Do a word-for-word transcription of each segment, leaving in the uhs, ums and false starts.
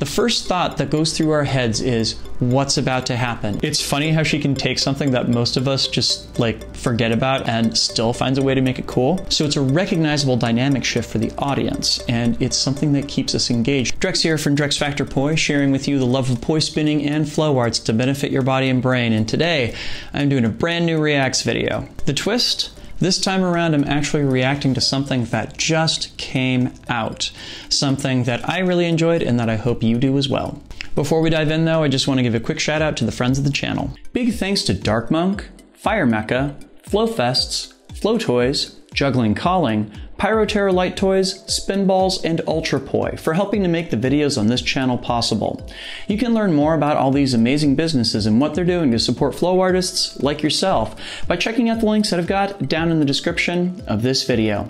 The first thought that goes through our heads is, what's about to happen? It's funny how she can take something that most of us just like forget about and still finds a way to make it cool. So it's a recognizable dynamic shift for the audience, and it's something that keeps us engaged. Drex here from Drex Factor Poi, sharing with you the love of poi spinning and flow arts to benefit your body and brain, and today I'm doing a brand new reacts video. The twist? This time around, I'm actually reacting to something that just came out. Something that I really enjoyed and that I hope you do as well. Before we dive in though, I just want to give a quick shout out to the friends of the channel. Big thanks to Dark Monk, Fire Mecca, Flow Fests, Flow Toys, Juggling Calling, Pyroterra Light Toys, Spinballs, and Ultra Poi for helping to make the videos on this channel possible. You can learn more about all these amazing businesses and what they're doing to support flow artists like yourself by checking out the links that I've got down in the description of this video.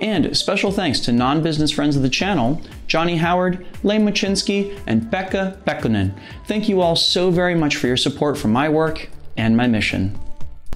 And special thanks to non-business friends of the channel, Johnny Howard, Lain Mochinsky, and Pekha Pekkonen. Thank you all so very much for your support for my work and my mission.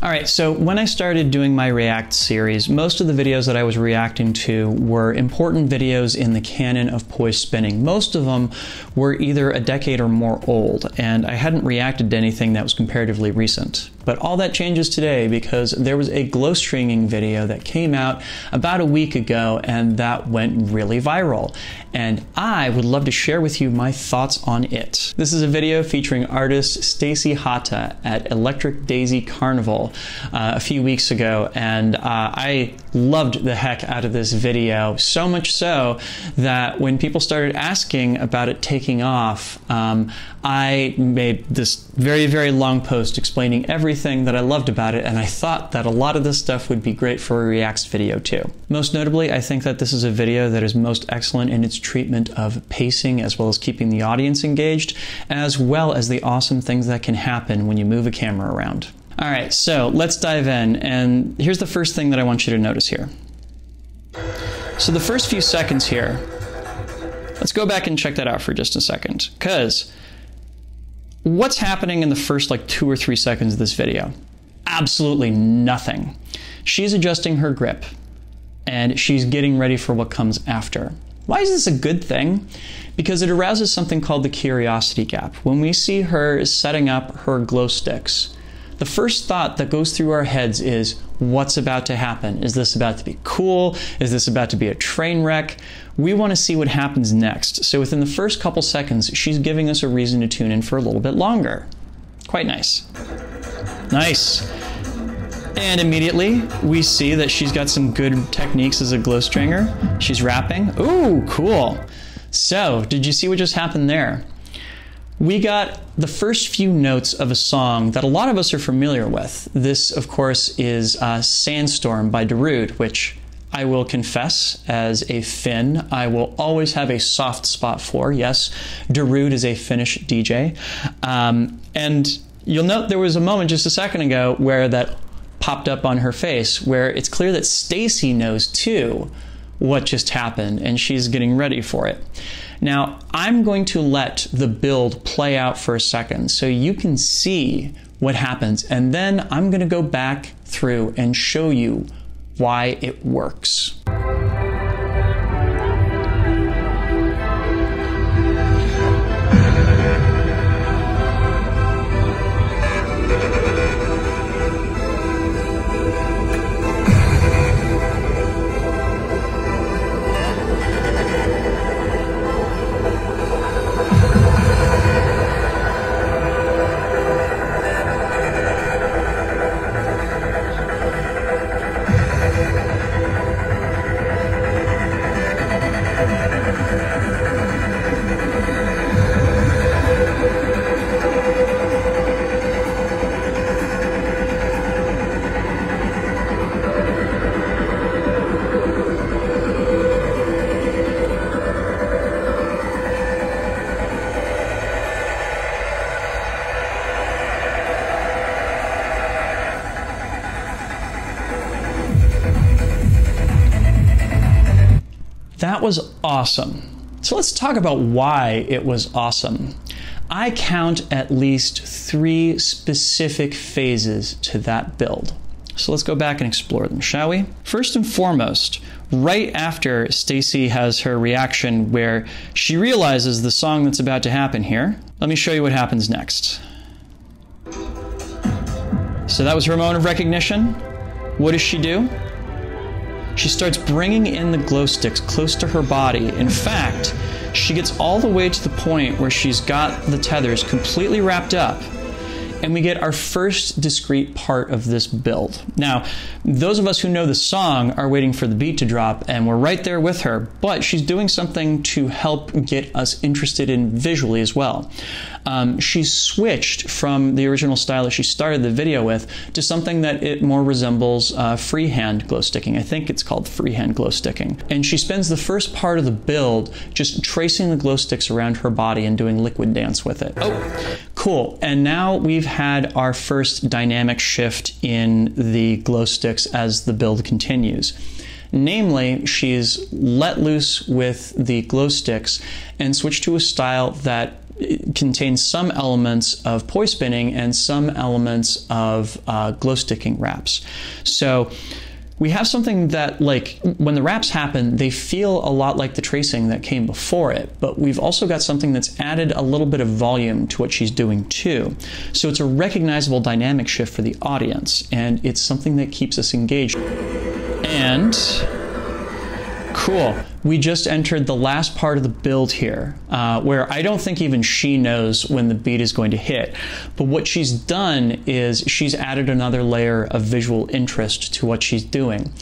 Alright, so when I started doing my React series, most of the videos that I was reacting to were important videos in the canon of poi spinning. Most of them were either a decade or more old, and I hadn't reacted to anything that was comparatively recent. But all that changes today because there was a glow stringing video that came out about a week ago, and that went really viral. And I would love to share with you my thoughts on it. This is a video featuring artist Stacy Hota at Electric Daisy Carnival. Uh, a few weeks ago, and uh, I loved the heck out of this video, so much so that when people started asking about it taking off, um, I made this very, very long post explaining everything that I loved about it, and I thought that a lot of this stuff would be great for a Reacts video too. Most notably, I think that this is a video that is most excellent in its treatment of pacing, as well as keeping the audience engaged, as well as the awesome things that can happen when you move a camera around. All right, so let's dive in, and here's the first thing that I want you to notice here. So the first few seconds here, let's go back and check that out for just a second, because what's happening in the first like two or three seconds of this video? Absolutely nothing. She's adjusting her grip, and she's getting ready for what comes after. Why is this a good thing? Because it arouses something called the curiosity gap. When we see her setting up her glow sticks, the first thought that goes through our heads is, what's about to happen? Is this about to be cool? Is this about to be a train wreck? We want to see what happens next. So within the first couple seconds, she's giving us a reason to tune in for a little bit longer. Quite nice. Nice. And immediately, we see that she's got some good techniques as a glow stringer. She's rapping. Ooh, cool. So, did you see what just happened there? We got the first few notes of a song that a lot of us are familiar with. This, of course, is uh, Sandstorm by Darude, which I will confess, as a Finn, I will always have a soft spot for. Yes, Darude is a Finnish D J. Um, and you'll note there was a moment just a second ago where that popped up on her face, where it's clear that Stacy knows too what just happened, and she's getting ready for it. Now, I'm going to let the build play out for a second so you can see what happens, and then I'm going to go back through and show you why it works. That was awesome. So let's talk about why it was awesome. I count at least three specific phases to that build. So let's go back and explore them, shall we? First and foremost, right after Stacy has her reaction where she realizes the song that's about to happen here, let me show you what happens next. So that was her moment of recognition. What does she do? She starts bringing in the glow sticks close to her body. In fact, she gets all the way to the point where she's got the tethers completely wrapped up, and we get our first discrete part of this build. Now, those of us who know the song are waiting for the beat to drop, and we're right there with her, but she's doing something to help get us interested in visually as well. Um, she switched from the original style that she started the video with to something that it more resembles uh, freehand glow sticking. I think it's called freehand glow sticking. And she spends the first part of the build just tracing the glow sticks around her body and doing liquid dance with it. Oh, cool. And now we've had our first dynamic shift in the glow sticks as the build continues. Namely, she's let loose with the glow sticks and switched to a style that it contains some elements of poi spinning and some elements of uh, glow sticking wraps. So we have something that, like, when the wraps happen, they feel a lot like the tracing that came before it, but we've also got something that's added a little bit of volume to what she's doing too. So it's a recognizable dynamic shift for the audience, and it's something that keeps us engaged. And cool. We just entered the last part of the build here, uh, where I don't think even she knows when the beat is going to hit. But what she's done is she's added another layer of visual interest to what she's doing.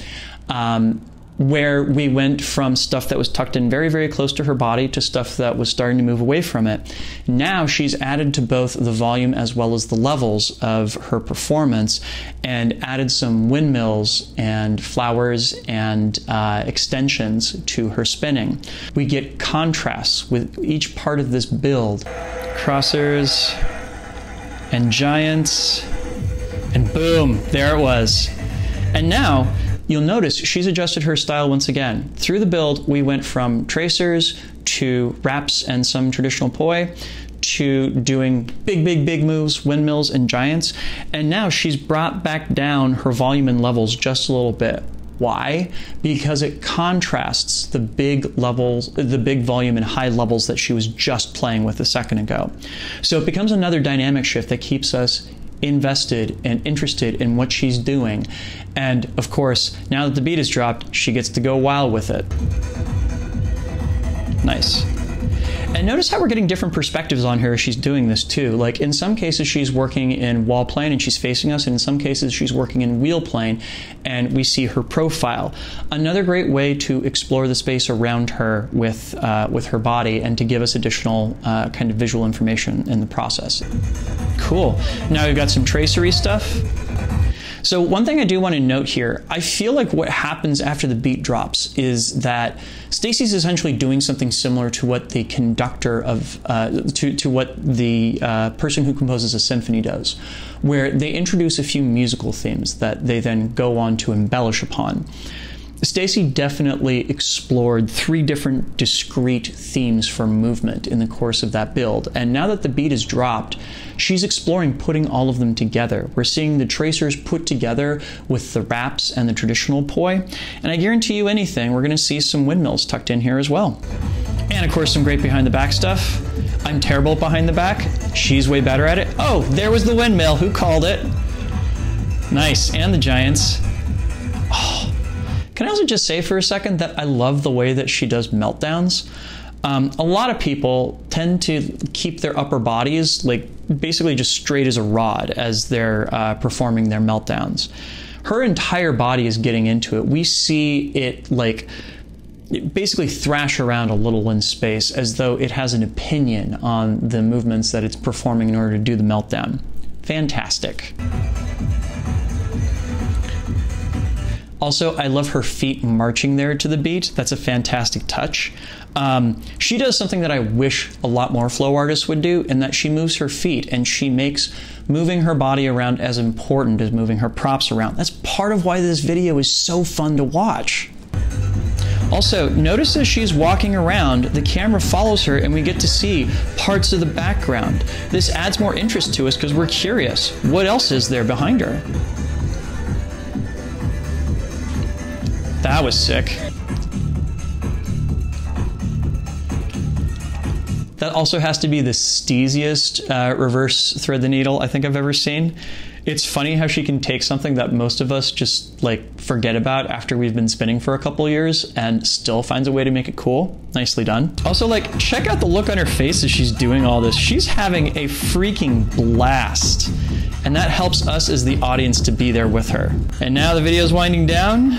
Um, where we went from stuff that was tucked in very, very close to her body to stuff that was starting to move away from it. Now she's added to both the volume as well as the levels of her performance and added some windmills and flowers and uh, extensions to her spinning. We get contrasts with each part of this build. Crossers and giants, and boom, there it was. And now, you'll notice she's adjusted her style once again. Through the build, we went from tracers to wraps and some traditional poi to doing big, big, big moves, windmills and giants. And now she's brought back down her volume and levels just a little bit. Why? Because it contrasts the big levels, the big volume and high levels that she was just playing with a second ago. So it becomes another dynamic shift that keeps us invested and interested in what she's doing. And of course, now that the beat is dropped, she gets to go wild with it. Nice. And notice how we're getting different perspectives on her as she's doing this too. Like, in some cases she's working in wall plane and she's facing us, and in some cases she's working in wheel plane and we see her profile. Another great way to explore the space around her with, uh, with her body and to give us additional uh, kind of visual information in the process. Cool. Now we've got some tracery stuff. So one thing I do want to note here, I feel like what happens after the beat drops is that Stacy's essentially doing something similar to what the conductor of, uh, to, to what the uh, person who composes a symphony does, where they introduce a few musical themes that they then go on to embellish upon. Stacy definitely explored three different discrete themes for movement in the course of that build, and now that the beat is dropped, she's exploring putting all of them together. We're seeing the tracers put together with the wraps and the traditional poi, and I guarantee you anything, we're going to see some windmills tucked in here as well. And of course, some great behind the back stuff. I'm terrible at behind the back. She's way better at it. Oh, there was the windmill. Who called it? Nice. And the giants. Oh. Can I also just say for a second that I love the way that she does meltdowns? Um, a lot of people tend to keep their upper bodies like basically just straight as a rod as they're uh, performing their meltdowns. Her entire body is getting into it. We see it like basically thrash around a little in space as though it has an opinion on the movements that it's performing in order to do the meltdown. Fantastic. Also, I love her feet marching there to the beat. That's a fantastic touch. Um, she does something that I wish a lot more flow artists would do, in that she moves her feet and she makes moving her body around as important as moving her props around. That's part of why this video is so fun to watch. Also, notice as she's walking around, the camera follows her and we get to see parts of the background. This adds more interest to us because we're curious. What else is there behind her? That was sick. That also has to be the steeziest uh, reverse thread the needle I think I've ever seen. It's funny how she can take something that most of us just like forget about after we've been spinning for a couple years and still finds a way to make it cool. Nicely done. Also, like, check out the look on her face as she's doing all this. She's having a freaking blast. And that helps us as the audience to be there with her. And now the video's winding down.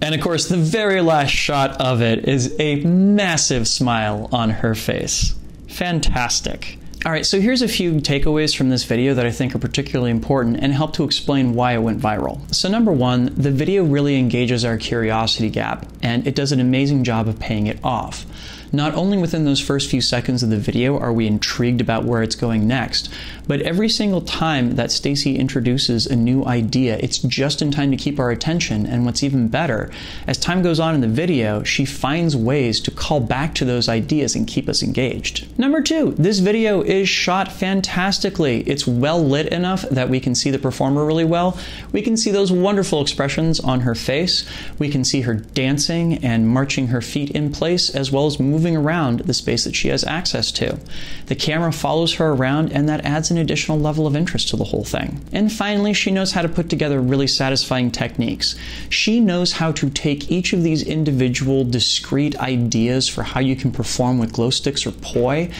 And of course, the very last shot of it is a massive smile on her face. Fantastic. All right, so here's a few takeaways from this video that I think are particularly important and help to explain why it went viral. So number one, the video really engages our curiosity gap, and it does an amazing job of paying it off. Not only within those first few seconds of the video are we intrigued about where it's going next, but every single time that Stacy introduces a new idea, it's just in time to keep our attention. And what's even better, as time goes on in the video, she finds ways to call back to those ideas and keep us engaged. Number two, this video is shot fantastically. It's well lit enough that we can see the performer really well. We can see those wonderful expressions on her face. We can see her dancing and marching her feet in place, as well as moving around the space that she has access to. The camera follows her around, and that adds an additional level of interest to the whole thing. And finally, she knows how to put together really satisfying techniques. She knows how to take each of these individual discrete ideas for how you can perform with glow sticks or poi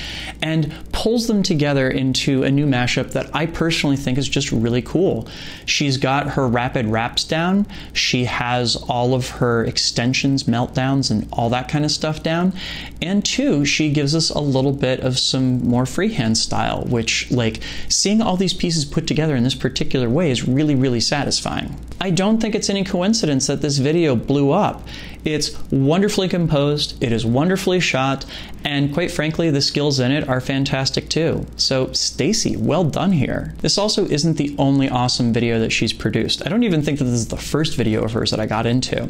and pulls them together into a new mashup that I personally think is just really cool. She's got her rapid wraps down. She has all of her extensions, meltdowns, and all that kind of stuff down. And two, she gives us a little bit of some more freehand style, which, like, seeing all these pieces put together in this particular way is really, really satisfying. I don't think it's any coincidence that this video blew up. It's wonderfully composed, it is wonderfully shot, and quite frankly, the skills in it are fantastic too. So Stacy, well done here. This also isn't the only awesome video that she's produced. I don't even think that this is the first video of hers that I got into.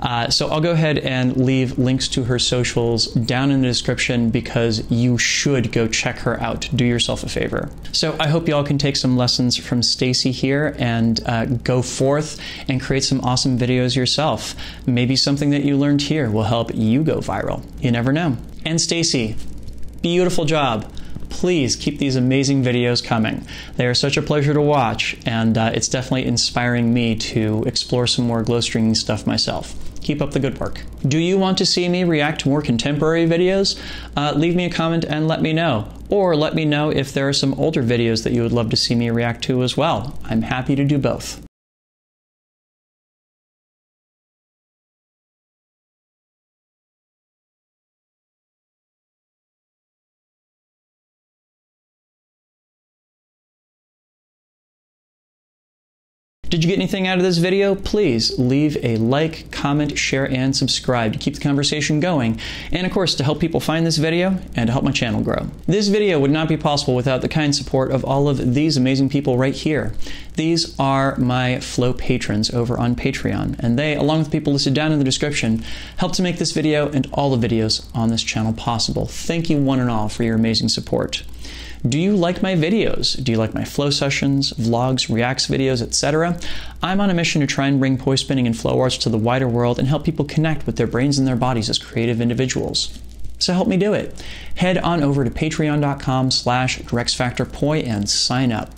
Uh, so I'll go ahead and leave links to her socials down in the description because you should go check her out. Do yourself a favor. So I hope y'all can take some lessons from Stacy here and uh, go forth and create some awesome videos yourself. Maybe something that you learned here will help you go viral. You never know. And Stacy, beautiful job. Please keep these amazing videos coming. They are such a pleasure to watch, and uh, it's definitely inspiring me to explore some more glow stringing stuff myself. Keep up the good work. Do you want to see me react to more contemporary videos? Uh, leave me a comment and let me know. Or let me know if there are some older videos that you would love to see me react to as well. I'm happy to do both. Did you get anything out of this video? Please leave a like, comment, share, and subscribe to keep the conversation going. And of course, to help people find this video and to help my channel grow. This video would not be possible without the kind support of all of these amazing people right here. These are my Flow patrons over on Patreon, and they, along with the people listed down in the description, help to make this video and all the videos on this channel possible. Thank you one and all for your amazing support. Do you like my videos? Do you like my flow sessions, vlogs, reacts videos, et cetera? I'm on a mission to try and bring poi spinning and flow arts to the wider world and help people connect with their brains and their bodies as creative individuals. So help me do it. Head on over to patreon.com slash drexfactorpoi and sign up.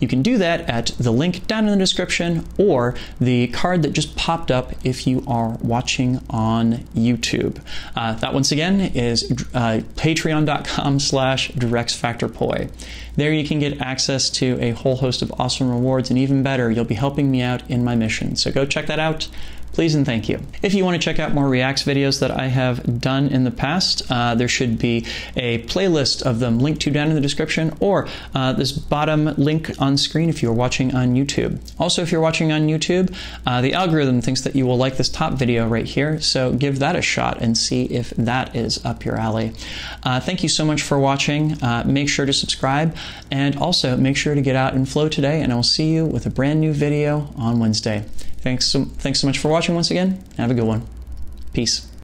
You can do that at the link down in the description or the card that just popped up if you are watching on YouTube. Uh, that once again is uh, patreon.com slash drexfactorpoi. There you can get access to a whole host of awesome rewards, and even better, you'll be helping me out in my mission. So go check that out. Please and thank you. If you want to check out more reacts videos that I have done in the past, uh, there should be a playlist of them linked to down in the description or uh, this bottom link on screen if you're watching on YouTube. Also, if you're watching on YouTube, uh, the algorithm thinks that you will like this top video right here, so give that a shot and see if that is up your alley. Uh, thank you so much for watching. Uh, make sure to subscribe, and also make sure to get out and flow today, and I will see you with a brand new video on Wednesday. Thanks so, thanks so much for watching once again. Have a good one. Peace.